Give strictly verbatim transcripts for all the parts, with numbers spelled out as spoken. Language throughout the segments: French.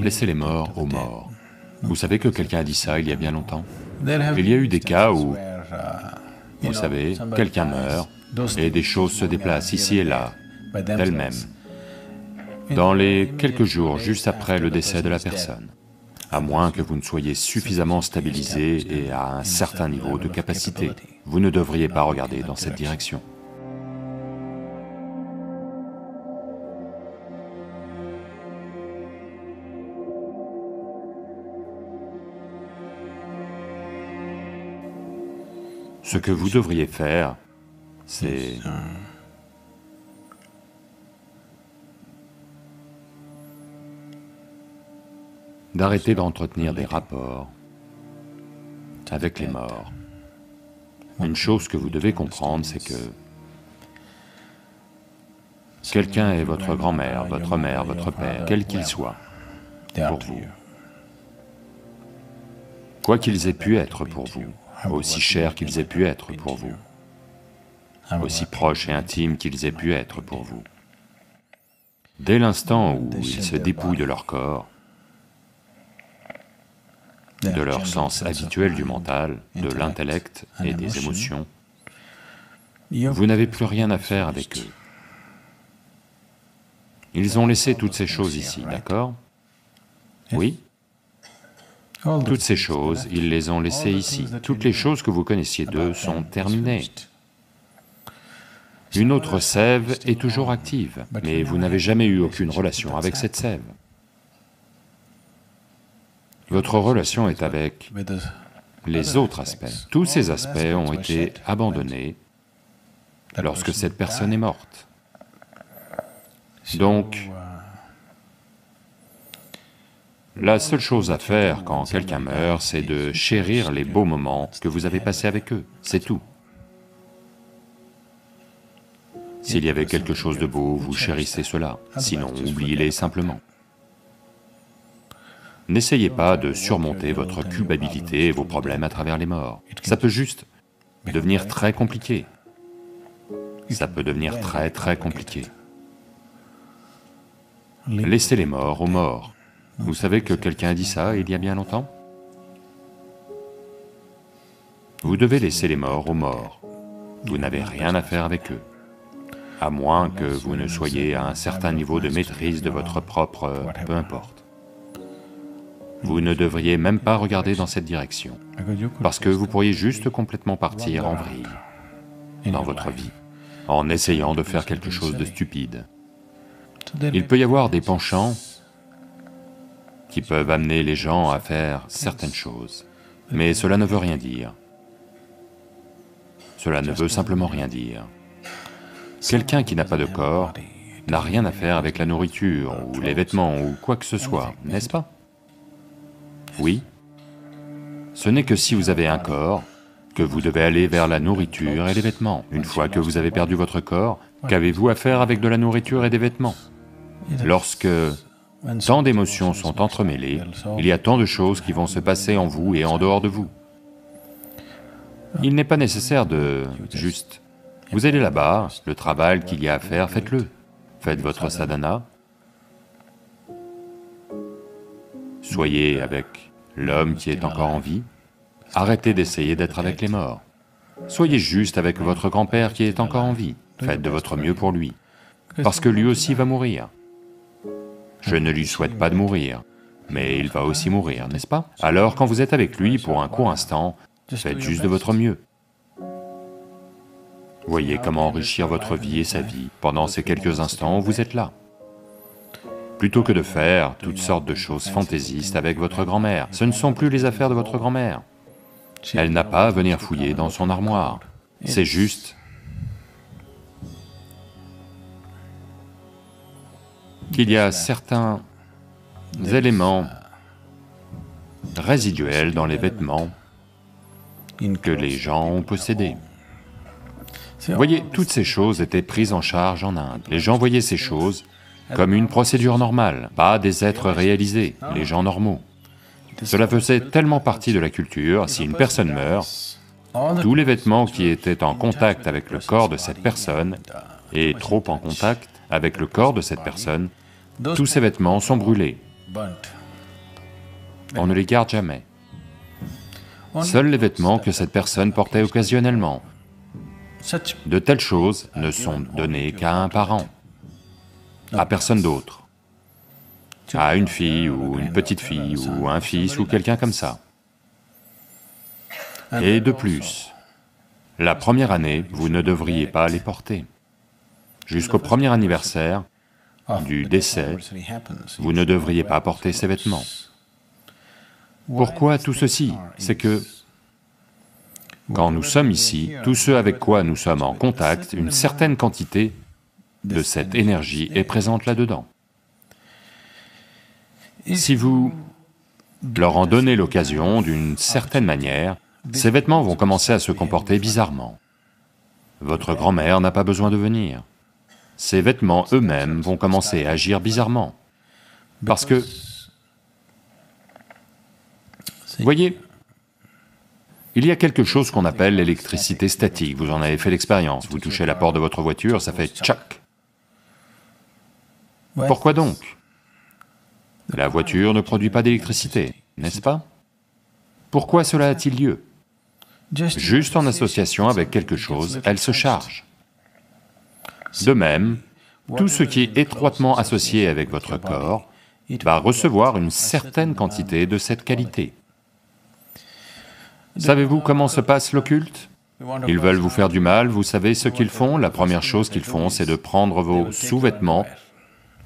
Laissez les morts aux morts. Vous savez que quelqu'un a dit ça il y a bien longtemps. Il y a eu des cas où, vous savez, quelqu'un meurt et des choses se déplacent ici et là, d'elles-mêmes, dans les quelques jours juste après le décès de la personne, à moins que vous ne soyez suffisamment stabilisé et à un certain niveau de capacité. Vous ne devriez pas regarder dans cette direction. Ce que vous devriez faire, c'est... d'arrêter d'entretenir des rapports avec les morts. Une chose que vous devez comprendre, c'est que quelqu'un est votre grand-mère, votre mère, votre père, quel qu'il soit, pour vous. Quoi qu'ils aient pu être pour vous, aussi chers qu'ils aient pu être pour vous, aussi proches et intimes qu'ils aient pu être pour vous. Dès l'instant où ils se dépouillent de leur corps, de leur sens habituel du mental, de l'intellect et des émotions, vous n'avez plus rien à faire avec eux. Ils ont laissé toutes ces choses ici, d'accord? Oui? Toutes ces choses, ils les ont laissées ici. Toutes les choses que vous connaissiez d'eux sont terminées. Une autre sève est toujours active, mais vous n'avez jamais eu aucune relation avec cette sève. Votre relation est avec les autres aspects. Tous ces aspects ont été abandonnés lorsque cette personne est morte. Donc, la seule chose à faire quand quelqu'un meurt, c'est de chérir les beaux moments que vous avez passés avec eux, c'est tout. S'il y avait quelque chose de beau, vous chérissez cela, sinon oubliez-les simplement. N'essayez pas de surmonter votre culpabilité et vos problèmes à travers les morts. Ça peut juste devenir très compliqué. Ça peut devenir très très compliqué. Laissez les morts aux morts. Vous savez que quelqu'un a dit ça il y a bien longtemps? Vous devez laisser les morts aux morts. Vous n'avez rien à faire avec eux, à moins que vous ne soyez à un certain niveau de maîtrise de votre propre... peu importe. Vous ne devriez même pas regarder dans cette direction, parce que vous pourriez juste complètement partir en vrille dans votre vie, en essayant de faire quelque chose de stupide. Il peut y avoir des penchants qui peuvent amener les gens à faire certaines choses. Mais cela ne veut rien dire. Cela ne veut simplement rien dire. Quelqu'un qui n'a pas de corps n'a rien à faire avec la nourriture, ou les vêtements, ou quoi que ce soit, n'est-ce pas? Oui. Ce n'est que si vous avez un corps, que vous devez aller vers la nourriture et les vêtements. Une fois que vous avez perdu votre corps, qu'avez-vous à faire avec de la nourriture et des vêtements? Lorsque... tant d'émotions sont entremêlées, il y a tant de choses qui vont se passer en vous et en dehors de vous. Il n'est pas nécessaire de... juste... vous allez là-bas, le travail qu'il y a à faire, faites-le. Faites votre sadhana. Soyez avec l'homme qui est encore en vie. Arrêtez d'essayer d'être avec les morts. Soyez juste avec votre grand-père qui est encore en vie. Faites de votre mieux pour lui, parce que lui aussi va mourir. Je ne lui souhaite pas de mourir, mais il va aussi mourir, n'est-ce pas? Alors quand vous êtes avec lui pour un court instant, faites juste de votre mieux. Voyez comment enrichir votre vie et sa vie pendant ces quelques instants où vous êtes là. Plutôt que de faire toutes sortes de choses fantaisistes avec votre grand-mère, ce ne sont plus les affaires de votre grand-mère. Elle n'a pas à venir fouiller dans son armoire, c'est juste... qu'il y a certains éléments résiduels dans les vêtements que les gens ont possédés. Vous voyez, toutes ces choses étaient prises en charge en Inde. Les gens voyaient ces choses comme une procédure normale, pas des êtres réalisés, les gens normaux. Cela faisait tellement partie de la culture, si une personne meurt, tous les vêtements qui étaient en contact avec le corps de cette personne, et trop en contact avec le corps de cette personne, tous ces vêtements sont brûlés. on ne les garde jamais. Seuls les vêtements que cette personne portait occasionnellement. De telles choses ne sont données qu'à un parent, à personne d'autre, à une fille ou une petite fille ou un fils ou quelqu'un comme ça. Et de plus, la première année, vous ne devriez pas les porter. Jusqu'au premier anniversaire du décès, vous ne devriez pas porter ces vêtements. Pourquoi tout ceci? C'est que quand nous sommes ici, tout ce avec quoi nous sommes en contact, une certaine quantité de cette énergie est présente là-dedans. Si vous leur en donnez l'occasion d'une certaine manière, ces vêtements vont commencer à se comporter bizarrement. Votre grand-mère n'a pas besoin de venir. Ces vêtements eux-mêmes vont commencer à agir bizarrement, parce que... Voyez, il y a quelque chose qu'on appelle l'électricité statique, vous en avez fait l'expérience, vous touchez la porte de votre voiture, ça fait tchac. Pourquoi donc? La voiture ne produit pas d'électricité, n'est-ce pas? Pourquoi cela a-t-il lieu? Juste en association avec quelque chose, elle se charge. De même, tout ce qui est étroitement associé avec votre corps va recevoir une certaine quantité de cette qualité. Savez-vous comment se passe l'occulte? Ils veulent vous faire du mal, vous savez ce qu'ils font? La première chose qu'ils font, c'est de prendre vos sous-vêtements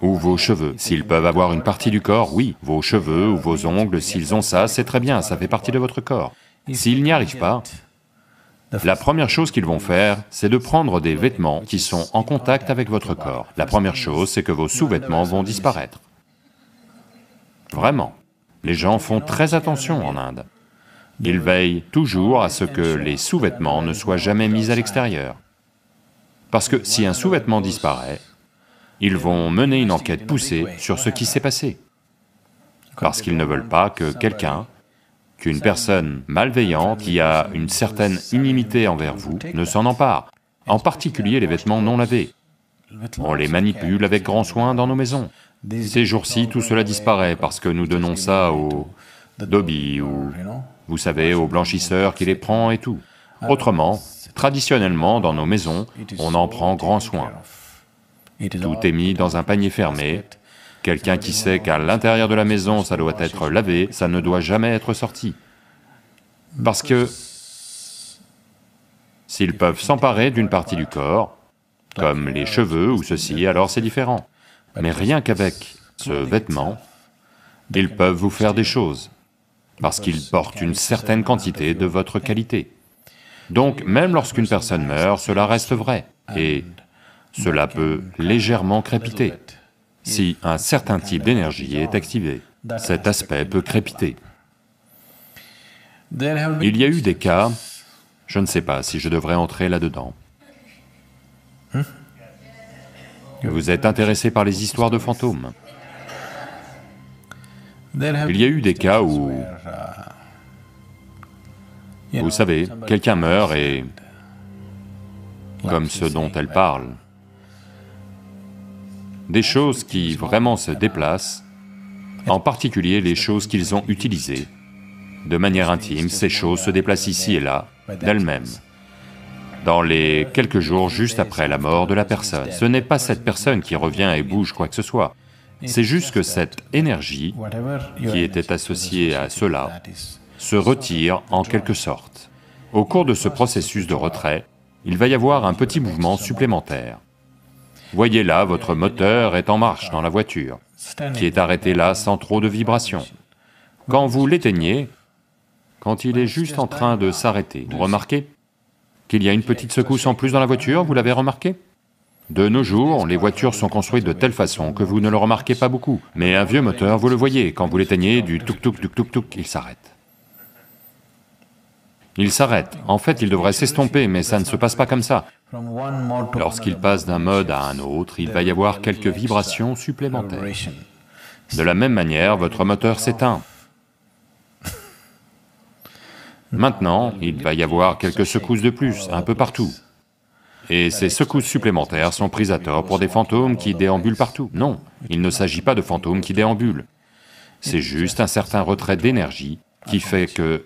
ou vos cheveux. S'ils peuvent avoir une partie du corps, oui, vos cheveux ou vos ongles, s'ils ont ça, c'est très bien, ça fait partie de votre corps. S'ils n'y arrivent pas, la première chose qu'ils vont faire, c'est de prendre des vêtements qui sont en contact avec votre corps. La première chose, c'est que vos sous-vêtements vont disparaître. Vraiment. Les gens font très attention en Inde. Ils veillent toujours à ce que les sous-vêtements ne soient jamais mis à l'extérieur. Parce que si un sous-vêtement disparaît, ils vont mener une enquête poussée sur ce qui s'est passé. Parce qu'ils ne veulent pas que quelqu'un, qu'une personne malveillante qui a une certaine inimité envers vous ne s'en empare, en particulier les vêtements non lavés. On les manipule avec grand soin dans nos maisons. Ces jours-ci, tout cela disparaît parce que nous donnons ça au dobi ou, vous savez, au blanchisseur qui les prend et tout. Autrement, traditionnellement, dans nos maisons, on en prend grand soin. Tout est mis dans un panier fermé. Quelqu'un qui sait qu'à l'intérieur de la maison, ça doit être lavé, ça ne doit jamais être sorti. Parce que s'ils peuvent s'emparer d'une partie du corps, comme les cheveux ou ceci, alors c'est différent. Mais rien qu'avec ce vêtement, ils peuvent vous faire des choses, parce qu'ils portent une certaine quantité de votre qualité. Donc, même lorsqu'une personne meurt, cela reste vrai, et cela peut légèrement crépiter. Si un certain type d'énergie est activé, cet aspect peut crépiter. Il y a eu des cas, je ne sais pas si je devrais entrer là-dedans. Vous êtes intéressé par les histoires de fantômes. Il y a eu des cas où, vous savez, quelqu'un meurt et, comme ceux dont elle parle, des choses qui vraiment se déplacent, en particulier les choses qu'ils ont utilisées. De manière intime, ces choses se déplacent ici et là, d'elles-mêmes, dans les quelques jours juste après la mort de la personne. Ce n'est pas cette personne qui revient et bouge quoi que ce soit, c'est juste que cette énergie qui était associée à cela se retire en quelque sorte. Au cours de ce processus de retrait, il va y avoir un petit mouvement supplémentaire. Voyez là, votre moteur est en marche dans la voiture, qui est arrêté là sans trop de vibrations. Quand vous l'éteignez, quand il est juste en train de s'arrêter, vous remarquez qu'il y a une petite secousse en plus dans la voiture, vous l'avez remarqué? De nos jours, les voitures sont construites de telle façon que vous ne le remarquez pas beaucoup, mais un vieux moteur, vous le voyez, quand vous l'éteignez, du touc-touc-touc-touc-touc, il s'arrête. Il s'arrête. En fait, il devrait s'estomper, mais ça ne se passe pas comme ça. Lorsqu'il passe d'un mode à un autre, il va y avoir quelques vibrations supplémentaires. De la même manière, votre moteur s'éteint. Maintenant, il va y avoir quelques secousses de plus, un peu partout. Et ces secousses supplémentaires sont prises à tort pour des fantômes qui déambulent partout. Non, il ne s'agit pas de fantômes qui déambulent. c'est juste un certain retrait d'énergie qui fait que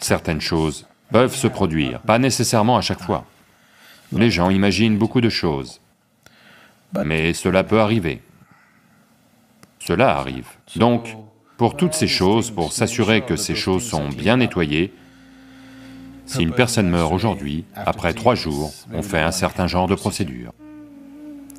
certaines choses peuvent se produire, pas nécessairement à chaque fois. Les gens imaginent beaucoup de choses, mais cela peut arriver. Cela arrive. Donc, pour toutes ces choses, pour s'assurer que ces choses sont bien nettoyées, si une personne meurt aujourd'hui, après trois jours, on fait un certain genre de procédure.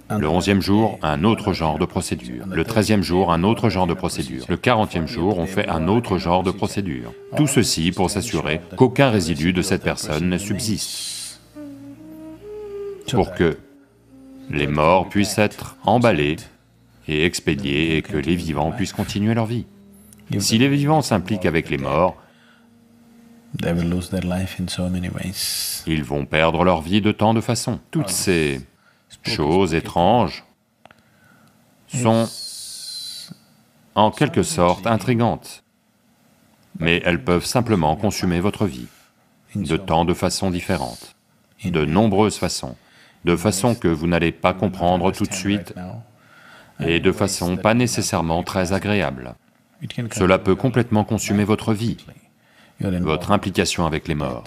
Le onzième jour, un autre genre de procédure. Le treizième jour, un autre genre de procédure. Le quarantième jour, on fait un autre genre de procédure. Tout ceci pour s'assurer qu'aucun résidu de cette personne ne subsiste, pour que les morts puissent être emballés et expédiés et que les vivants puissent continuer leur vie. Si les vivants s'impliquent avec les morts, ils vont perdre leur vie de tant de façons. Toutes ces choses étranges sont en quelque sorte intrigantes, mais elles peuvent simplement consumer votre vie de tant de façons différentes, de nombreuses façons, de façons que vous n'allez pas comprendre tout de suite et de façons pas nécessairement très agréables. Cela peut complètement consumer votre vie, votre implication avec les morts.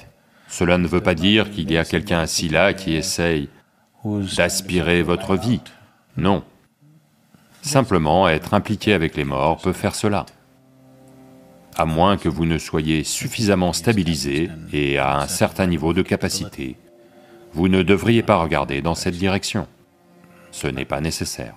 Cela ne veut pas dire qu'il y a quelqu'un assis là qui essaye d'aspirer votre vie. Non. Simplement, être impliqué avec les morts peut faire cela. À moins que vous ne soyez suffisamment stabilisé et à un certain niveau de capacité, vous ne devriez pas regarder dans cette direction. Ce n'est pas nécessaire.